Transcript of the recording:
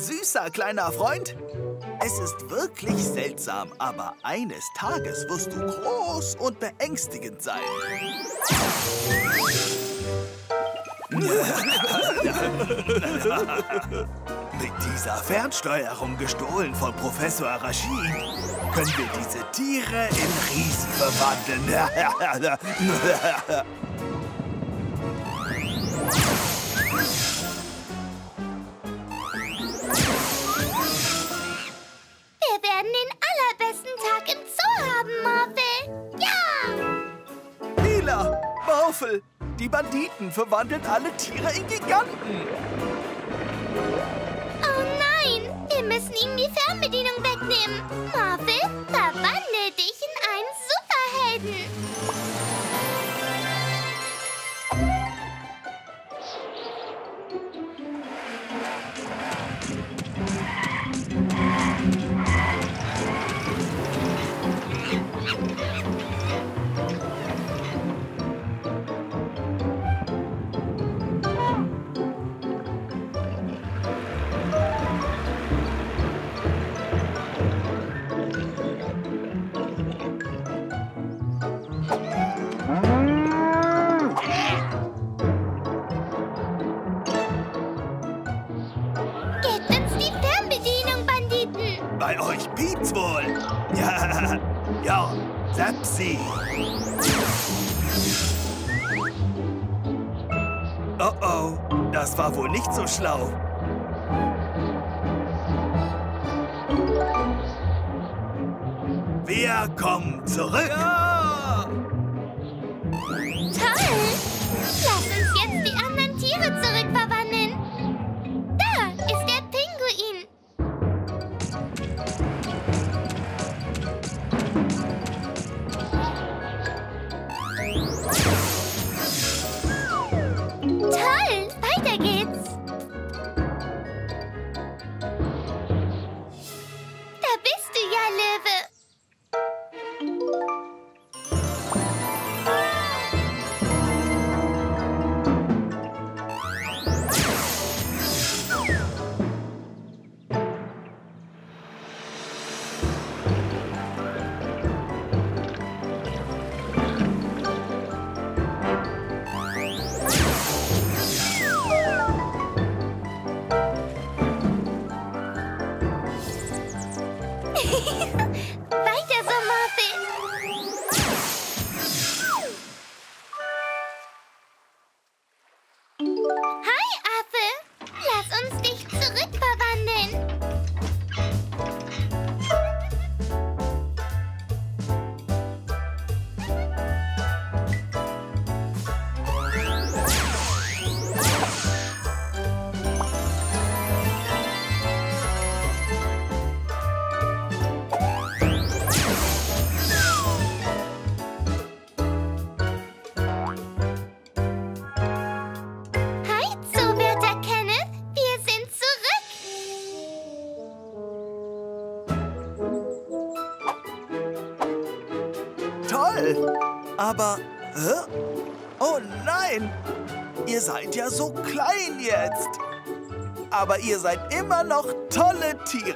süßer kleiner Freund. Es ist wirklich seltsam, aber eines Tages wirst du groß und beängstigend sein. Mit dieser Fernsteuerung, gestohlen von Professor Rashid, können wir diese Tiere in Riesen verwandeln. Wir werden den allerbesten Tag im Zoo haben, Morphe. Ja! Lila, Morphe, die Banditen verwandeln alle Tiere in Giganten. Oh nein, wir müssen ihnen die Fernbedienung wegnehmen. Morphe, verwandle dich in einen Superhelden. Bei euch piept's wohl. Ja, ja, Sepsi. Oh oh, das war wohl nicht so schlau. Wir kommen zurück. Ja. Toll! Lass uns jetzt die anderen Tiere zurückverwandeln. Da ist der Pinguin. Toll! Weiter geht's! Da bist du ja, Löwe! Weiter so, Morphe. Hi, Affe. Lass uns dich zurückverwandeln. Aber, oh nein, ihr seid ja so klein jetzt. Aber ihr seid immer noch tolle Tiere.